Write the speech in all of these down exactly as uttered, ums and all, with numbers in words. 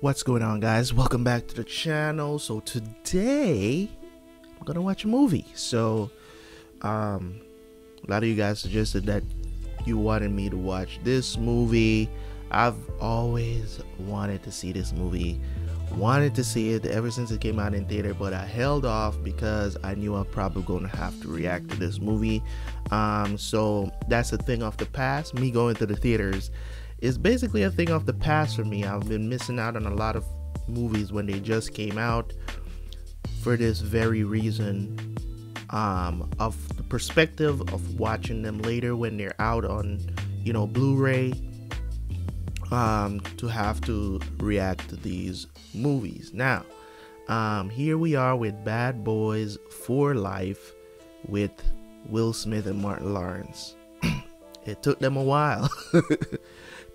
What's going on, guys? Welcome back to the channel. So today I'm gonna watch a movie. So um a lot of you guys suggested that you wanted me to watch this movie. I've always wanted to see this movie, wanted to see it ever since it came out in theater, but I held off because I knew I'm probably gonna have to react to this movie. Um so that's a thing of the past. Me going to the theaters is basically a thing of the past for me. I've been missing out on a lot of movies when they just came out for this very reason, um of the perspective of watching them later when they're out on, you know, Blu-ray, um to have to react to these movies. Now um here we are with Bad Boys for Life with Will Smith and Martin Lawrence. It took them a while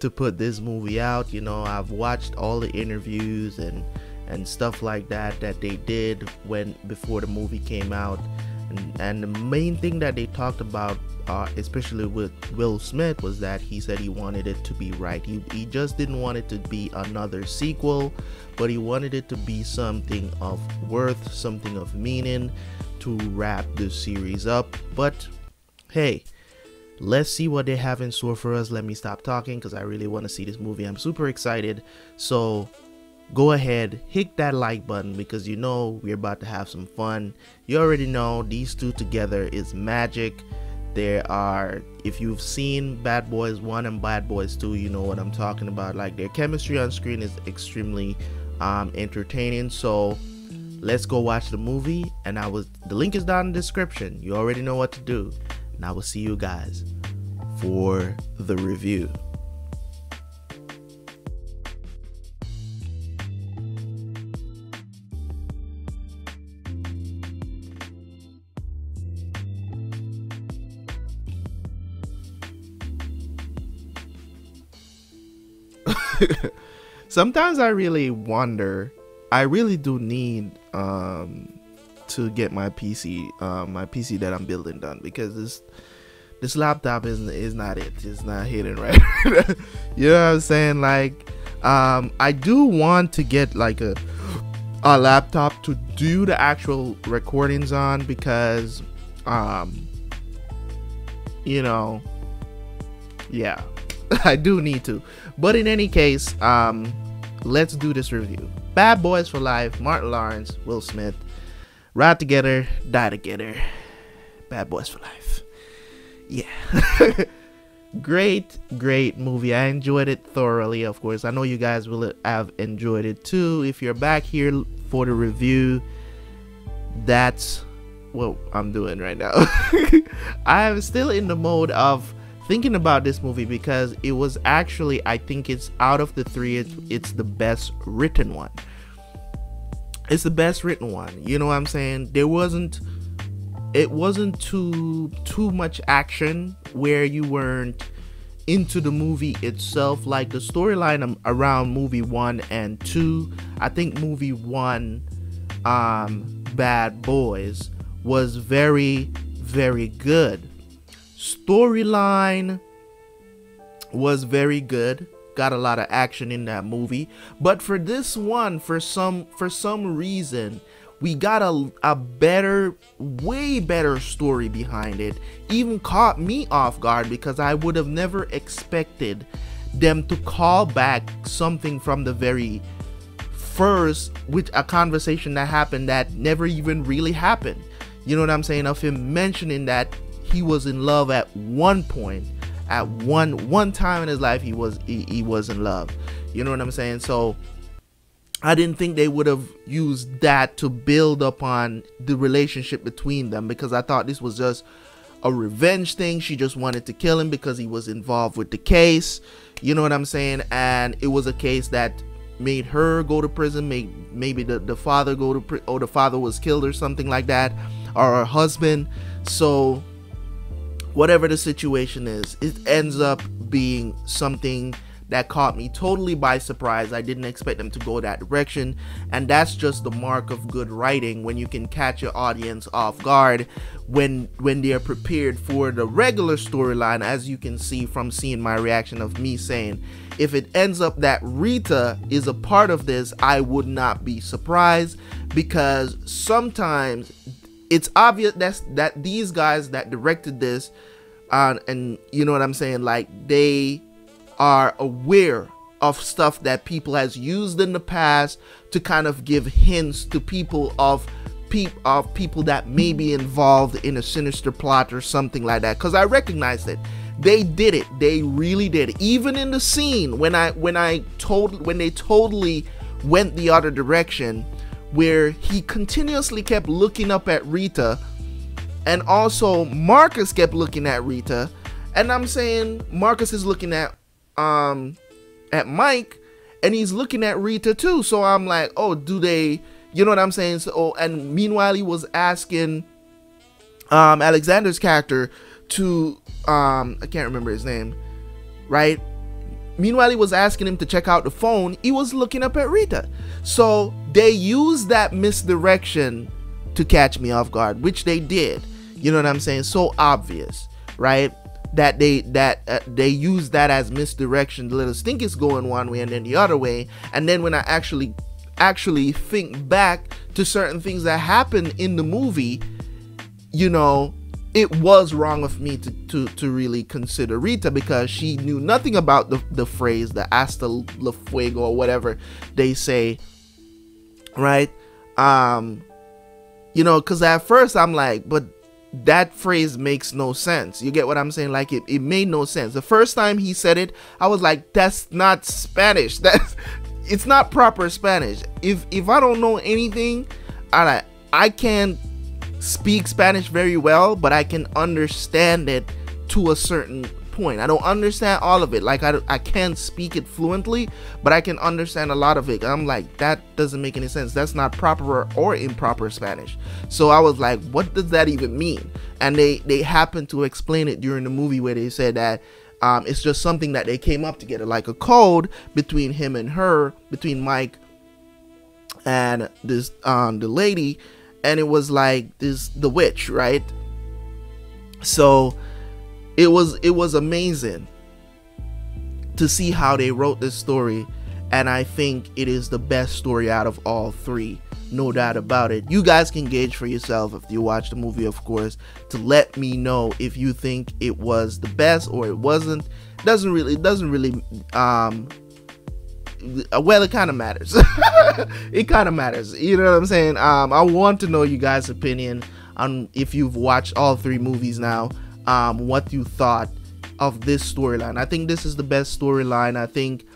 to put this movie out. You know, I've watched all the interviews and and stuff like that that they did when before the movie came out, and, and the main thing that they talked about, uh, especially with Will Smith, was that he said he wanted it to be right. He, he just didn't want it to be another sequel, but he wanted it to be something of worth, something of meaning to wrap the series up. But hey, let's see what they have in store for us. Let me stop talking because I really want to see this movie. I'm super excited. So go ahead, hit that like button, because you know we're about to have some fun. You already know these two together is magic. There are, if you've seen Bad Boys one and Bad Boys two, you know what I'm talking about. Like, their chemistry on screen is extremely um, entertaining. So let's go watch the movie. And I was, the link is down in the description. You already know what to do. And I will see you guys for the review. Sometimes I really wonder, I really do need um to get my P C, uh, my P C that I'm building done, because this this laptop isn't is not it. It's not hitting right. You know what I'm saying? Like, um, I do want to get like a a laptop to do the actual recordings on, because, um, you know, yeah, I do need to. But in any case, um, let's do this review. Bad Boys for Life, Martin Lawrence, Will Smith. Ride together, die together. Bad Boys for Life. Yeah. Great, great movie. I enjoyed it thoroughly, of course. I know you guys will have enjoyed it too. If you're back here for the review, that's what I'm doing right now. I am still in the mode of thinking about this movie, because it was actually, I think it's out of the three, it's, it's the best written one. It's the best written one. You know what I'm saying? There wasn't, it wasn't too too much action where you weren't into the movie itself. Like, the storyline around movie one and two, I think movie one, um, Bad Boys, was very, very good. Storyline was very good. Got a lot of action in that movie. But for this one, for some for some reason, we got a, a better, way better story behind it. Even caught me off guard, because I would have never expected them to call back something from the very first, with a conversation that happened that never even really happened. You know what I'm saying? Of him mentioning that he was in love at one point. At one one time in his life, he was he, he was in love. You know what I'm saying? So I didn't think they would have used that to build upon the relationship between them, because I thought this was just a revenge thing. She just wanted to kill him because he was involved with the case. You know what I'm saying? And it was a case that made her go to prison, made maybe the, the father go to prison, or the father was killed or something like that, or her husband. So whatever the situation is, it ends up being something that caught me totally by surprise. I didn't expect them to go that direction, and that's just the mark of good writing, when you can catch your audience off guard when when they are prepared for the regular storyline, as you can see from seeing my reaction of me saying, if it ends up that Rita is a part of this, I would not be surprised, because sometimes it's obvious that's that these guys that directed this, uh, and you know what I'm saying, like, they are aware of stuff that people has used in the past to kind of give hints to people of peep of people that may be involved in a sinister plot or something like that. Because I recognized it, they did it, they really did it. Even in the scene when I when I told when they totally went the other direction, where he continuously kept looking up at Rita, and also Marcus kept looking at Rita, and I'm saying Marcus is looking at um at Mike, and he's looking at Rita too. So I'm like, oh, do they, you know what I'm saying? So oh, and meanwhile he was asking um Alexander's character to um I can't remember his name, right? Meanwhile, he was asking him to check out the phone. He was looking up at Rita. So they used that misdirection to catch me off guard, which they did. You know what I'm saying? So obvious, right? That they that uh, they used that as misdirection to let us think it's going one way and then the other way. And then when I actually actually think back to certain things that happened in the movie, you know, it was wrong of me to, to, to really consider Rita, because she knew nothing about the, the phrase, the hasta la fuego or whatever they say, right? Um, you know, because at first I'm like, but that phrase makes no sense. You get what I'm saying? Like, it, it made no sense. The first time he said it, I was like, that's not Spanish. That's, it's not proper Spanish. If, if I don't know anything, I, I can't speak Spanish very well, but I can understand it to a certain point. I don't understand all of it. Like, I, I can't speak it fluently, but I can understand a lot of it. I'm like, that doesn't make any sense. That's not proper or improper Spanish. So I was like, what does that even mean? And they, they happened to explain it during the movie, where they said that um, it's just something that they came up together, like a code between him and her, between Mike and this um, the lady. And it was like this, the witch, right? So it was it was amazing to see how they wrote this story, and I think it is the best story out of all three, no doubt about it. You guys can gauge for yourself if you watch the movie, of course, to let me know if you think it was the best or it wasn't. It doesn't really it doesn't really um well, it kind of matters. It kind of matters, you know what I'm saying? um I want to know you guys' opinion on, if you've watched all three movies now, um what you thought of this storyline. I think this is the best storyline. I think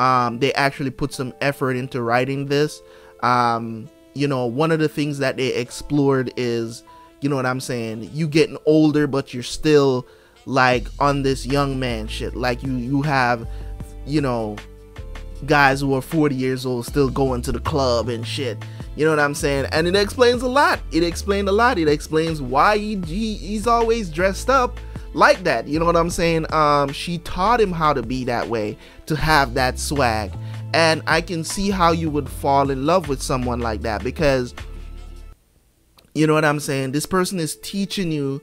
um they actually put some effort into writing this. Um you know, one of the things that they explored is, you know what I'm saying, you getting older, but you're still like on this young man shit. Like, you you have, you know, guys who are forty years old still going to the club and shit, you know what I'm saying? And it explains a lot. It explained a lot. It explains why he, he he's always dressed up like that, you know what I'm saying? Um she taught him how to be that way, to have that swag, and I can see how you would fall in love with someone like that, because you know what I'm saying, this person is teaching you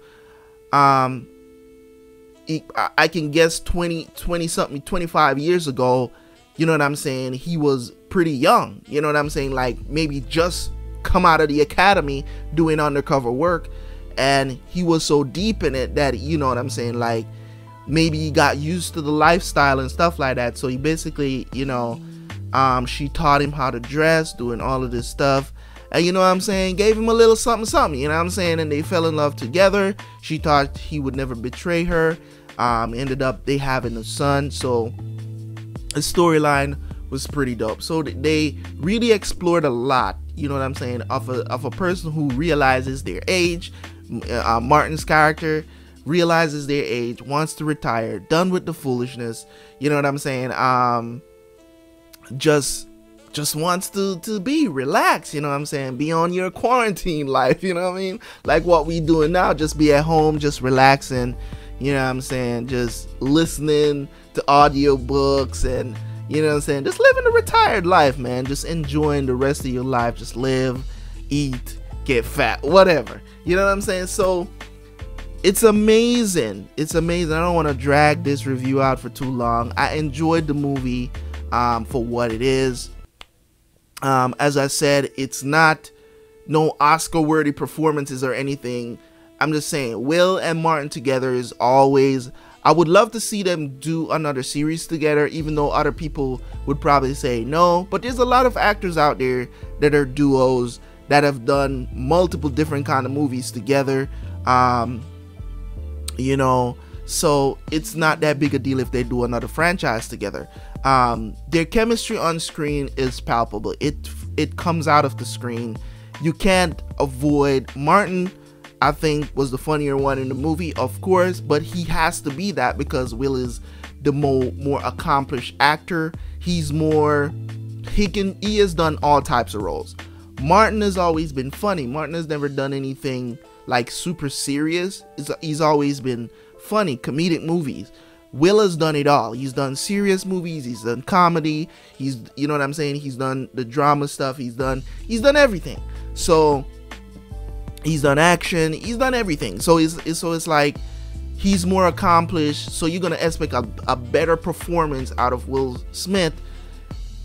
um I can guess twenty something twenty-five years ago, you know what I'm saying, he was pretty young, you know what I'm saying, like maybe just come out of the academy doing undercover work, and he was so deep in it that, you know what I'm saying, like maybe he got used to the lifestyle and stuff like that. So he basically, you know, um she taught him how to dress, doing all of this stuff, and you know what I'm saying, gave him a little something something, you know what I'm saying, and they fell in love together. She thought he would never betray her. Um ended up they having a son. So the storyline was pretty dope. So they really explored a lot, you know what I'm saying, of a, of a person who realizes their age. uh, Martin's character realizes their age, wants to retire, done with the foolishness, you know what I'm saying, um just just wants to to be relaxed, you know what I'm saying, be on your quarantine life, you know what I mean, like what we doing now, just be at home, just relaxing, you know what I'm saying, just listening to audio books and, you know what I'm saying, just living a retired life, man. Just enjoying the rest of your life. Just live, eat, get fat, whatever. You know what I'm saying? So it's amazing. It's amazing. I don't want to drag this review out for too long. I enjoyed the movie um, for what it is. Um, as I said, it's not no Oscar-worthy performances or anything. I'm just saying, Will and Martin together is always... I would love to see them do another series together, even though other people would probably say no. But there's a lot of actors out there that are duos that have done multiple different kind of movies together. Um, you know, so it's not that big a deal if they do another franchise together. Um, their chemistry on screen is palpable. It, it comes out of the screen. You can't avoid Martin. I think was the funnier one in the movie, of course, but he has to be that because Will is the more more accomplished actor. He's more he can he has done all types of roles. Martin has always been funny. Martin has never done anything like super serious. He's, he's always been funny, comedic movies. Will has done it all. He's done serious movies, he's done comedy, he's you know what I'm saying, he's done the drama stuff, he's done he's done everything. So he's done action, he's done everything. So it's, it's so it's like he's more accomplished, so you're gonna expect a, a better performance out of Will Smith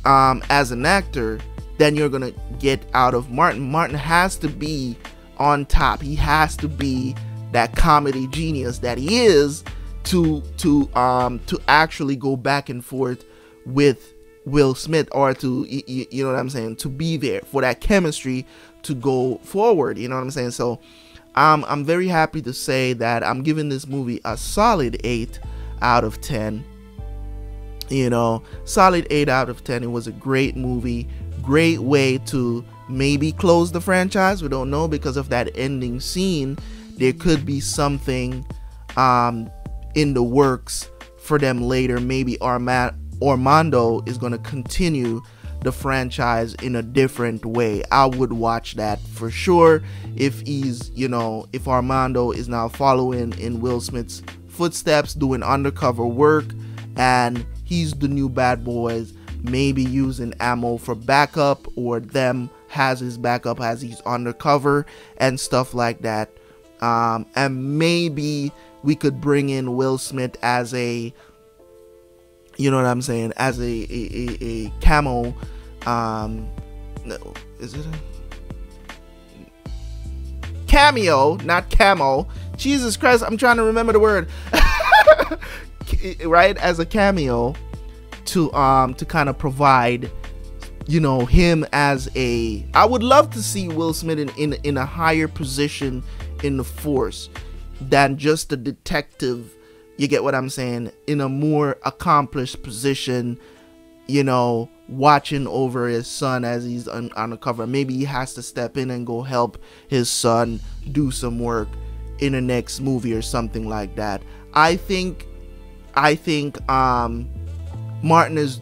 um, as an actor than you're gonna get out of Martin. Martin has to be on top. He has to be that comedy genius that he is to to um, to actually go back and forth with Will Smith, or to you, you know what I'm saying, to be there for that chemistry to go forward, you know what I'm saying. So um, I'm very happy to say that I'm giving this movie a solid eight out of ten. You know, solid eight out of ten. It was a great movie, great way to maybe close the franchise. We don't know, because of that ending scene there could be something um, in the works for them later. Maybe Armand Armando is going to continue the franchise in a different way. I would watch that for sure if he's, you know, if Armando is now following in Will Smith's footsteps, doing undercover work, and he's the new bad boys, maybe using ammo for backup, or them has his backup as he's undercover and stuff like that. Um, and maybe we could bring in Will Smith as a You know what I'm saying? As a a, a, a camel, um, no, is it a cameo? Not camel. Jesus Christ! I'm trying to remember the word. Right, as a cameo, to um to kind of provide, you know, him as a. I would love to see Will Smith in in, in a higher position in the force than just a detective. You get what I'm saying? In a more accomplished position, you know, watching over his son as he's un undercover. Maybe he has to step in and go help his son do some work in the next movie or something like that. I think, I think um, Martin has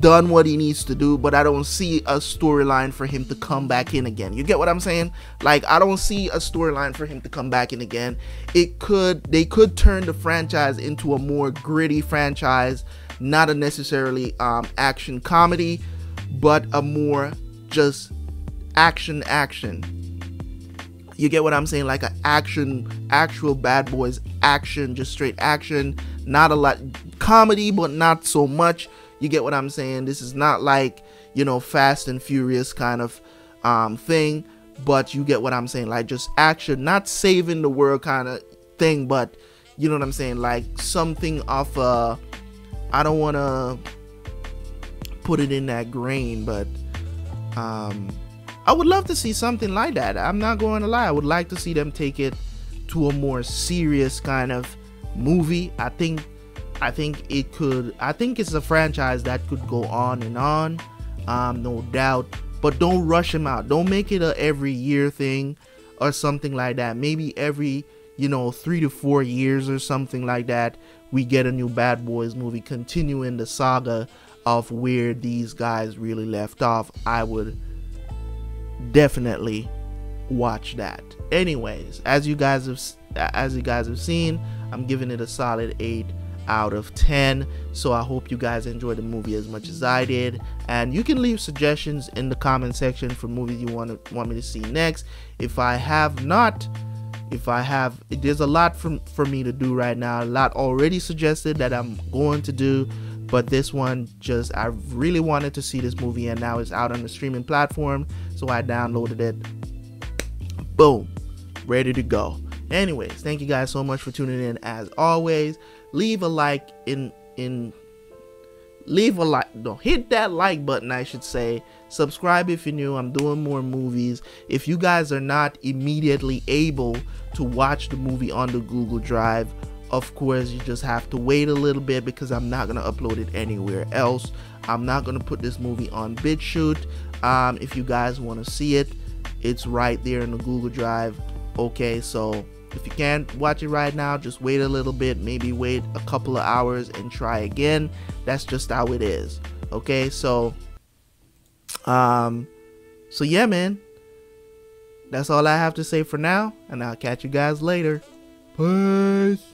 done what he needs to do, but I don't see a storyline for him to come back in again. You get what I'm saying? Like, I don't see a storyline for him to come back in again. It could, they could turn the franchise into a more gritty franchise, not a necessarily um, action comedy, but a more just action action. You get what I'm saying? Like an action, actual Bad Boys action, just straight action. Not a lot comedy, but not so much. You get what I'm saying? This is not like, you know, Fast and Furious kind of um, thing, but you get what I'm saying? Like just action, not saving the world kind of thing, but you know what I'm saying? Like something off a, I don't want to put it in that grain, but um, I would love to see something like that. I'm not going to lie. I would like to see them take it to a more serious kind of movie. I think I think it could, I think it's a franchise that could go on and on, um, no doubt, but don't rush him out. Don't make it a every year thing or something like that. Maybe every, you know, three to four years or something like that, we get a new Bad Boys movie, continuing the saga of where these guys really left off. I would definitely watch that. Anyways, as you guys have, as you guys have seen, I'm giving it a solid eight out of ten. So I hope you guys enjoyed the movie as much as I did, and you can leave suggestions in the comment section for movies you want to want me to see next. If I have not if I have there's a lot for, for me to do right now, a lot already suggested that I'm going to do, but this one, just I really wanted to see this movie, and now it's out on the streaming platform, so I downloaded it, boom, ready to go. Anyways, thank you guys so much for tuning in. As always, leave a like in in leave a like no hit that like button, I should say. Subscribe if you're new. I'm doing more movies. If you guys are not immediately able to watch the movie on the Google Drive, of course you just have to wait a little bit, because I'm not going to upload it anywhere else. I'm not going to put this movie on BitChute. Um if you guys want to see it, it's right there in the Google Drive. Okay, so if you can't watch it right now, just wait a little bit, maybe wait a couple of hours and try again. That's just how it is. Okay, so um so yeah, man, that's all I have to say for now, and I'll catch you guys later. Peace.